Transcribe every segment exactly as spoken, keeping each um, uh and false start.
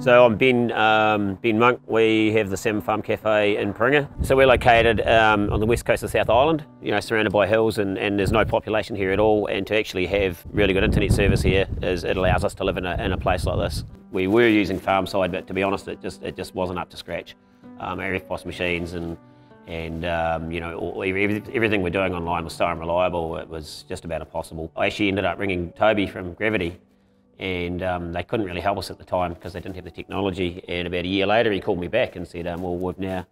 So I'm Ben, um, Ben Monk. We have the Salmon Farm Cafe in Paringa. So we're located um, on the west coast of South Island, you know, surrounded by hills, and, and there's no population here at all, and to actually have really good internet service here, is it allows us to live in a, in a place like this. We were using farm side, but to be honest, it just, it just wasn't up to scratch. Um, our F P O S machines and, and um, you know, all, everything we're doing online was so unreliable, it was just about impossible. I actually ended up ringing Toby from Gravity, and um, they couldn't really help us at the time because they didn't have the technology. And about a year later, he called me back and said, um, well, we've now,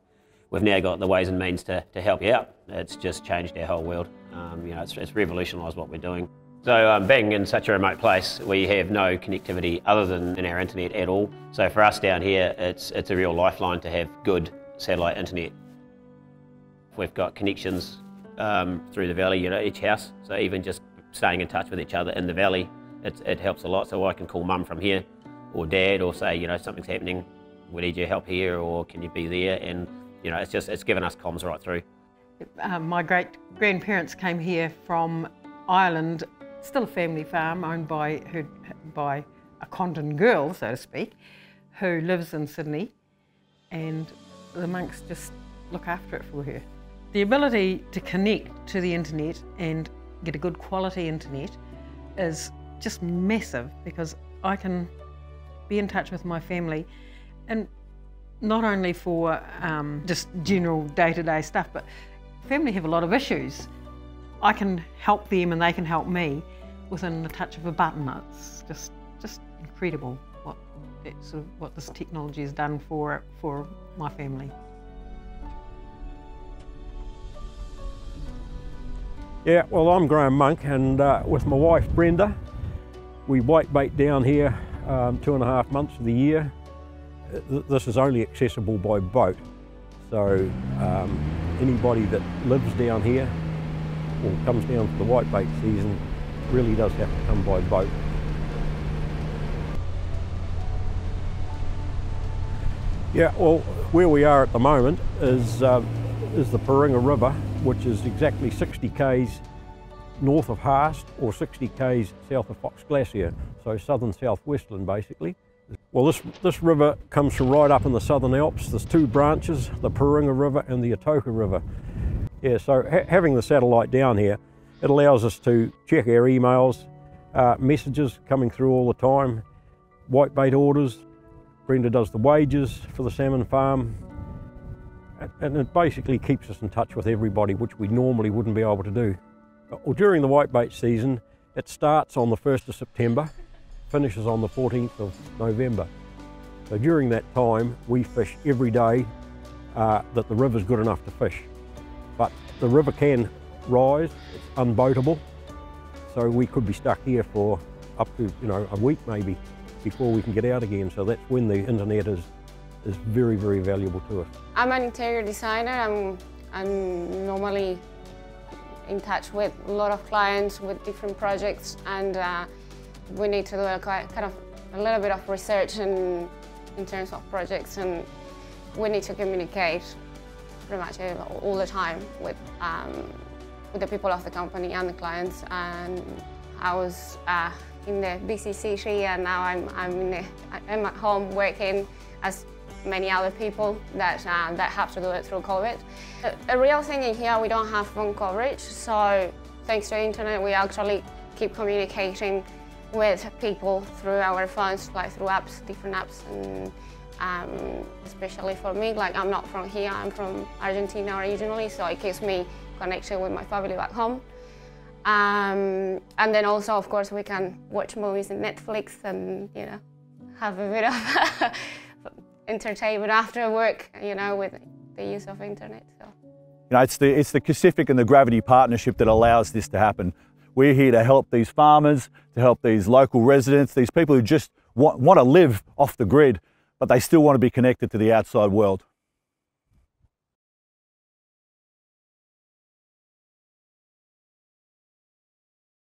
we've now got the ways and means to, to help you out. It's just changed our whole world. Um, you know, it's, it's revolutionised what we're doing. So um, being in such a remote place, we have no connectivity other than in our internet at all. So for us down here, it's, it's a real lifeline to have good satellite internet. We've got connections um, through the valley, you know, each house. So even just staying in touch with each other in the valley, It, it helps a lot. So I can call mum from here, or dad, or say, you know, something's happening, we need your help here, or can you be there? And, you know, it's just, it's given us comms right through. Um, my great-grandparents came here from Ireland, still a family farm owned by, her, by a Condon girl, so to speak, who lives in Sydney, and the monks just look after it for her. The ability to connect to the internet and get a good quality internet is just massive, because I can be in touch with my family, and not only for um, just general day-to-day stuff, but family have a lot of issues. I can help them and they can help me within the touch of a button. It's just just incredible what that sort of, what this technology has done for for my family. Yeah, well, I'm Graham Monk, and uh, with my wife Brenda, we whitebait down here um, two and a half months of the year. This is only accessible by boat, so um, anybody that lives down here or comes down for the whitebait season really does have to come by boat. Yeah, well, where we are at the moment is, uh, is the Paringa River, which is exactly sixty k's north of Haast, or sixty k's south of Fox Glacier, so southern southwestland basically. Well, this, this river comes from right up in the Southern Alps. There's two branches, the Paringa River and the Atoka River. Yeah, so ha having the satellite down here, it allows us to check our emails, uh, messages coming through all the time, whitebait orders. Brenda does the wages for the salmon farm, and it basically keeps us in touch with everybody, which we normally wouldn't be able to do. Well, during the whitebait season, it starts on the first of September, finishes on the fourteenth of November. So during that time, we fish every day uh, that the river's good enough to fish. But the river can rise, it's unboatable, so we could be stuck here for up to, you know, a week maybe before we can get out again. So that's when the internet is, is very, very valuable to us. I'm an interior designer. I'm, I'm normally in touch with a lot of clients with different projects, and uh, we need to do a kind of a little bit of research in, in terms of projects, and we need to communicate pretty much all the time with, um, with the people of the company and the clients. And I was uh, in the B C C, and now I'm, I'm, in the, I'm at home working as many other people that, um, that have to do it through COVID. A, a real thing in here, we don't have phone coverage, so thanks to the internet, we actually keep communicating with people through our phones, like through apps, different apps, and um, especially for me, like I'm not from here, I'm from Argentina originally, so it keeps me connected with my family back home. Um, and then also, of course, we can watch movies on Netflix and, you know, have a bit of entertainment after work, you know, with the use of internet. So, you know, it's the it's the Kacific and the Gravity partnership that allows this to happen. We're here to help these farmers, to help these local residents, these people who just want, want to live off the grid, but they still want to be connected to the outside world.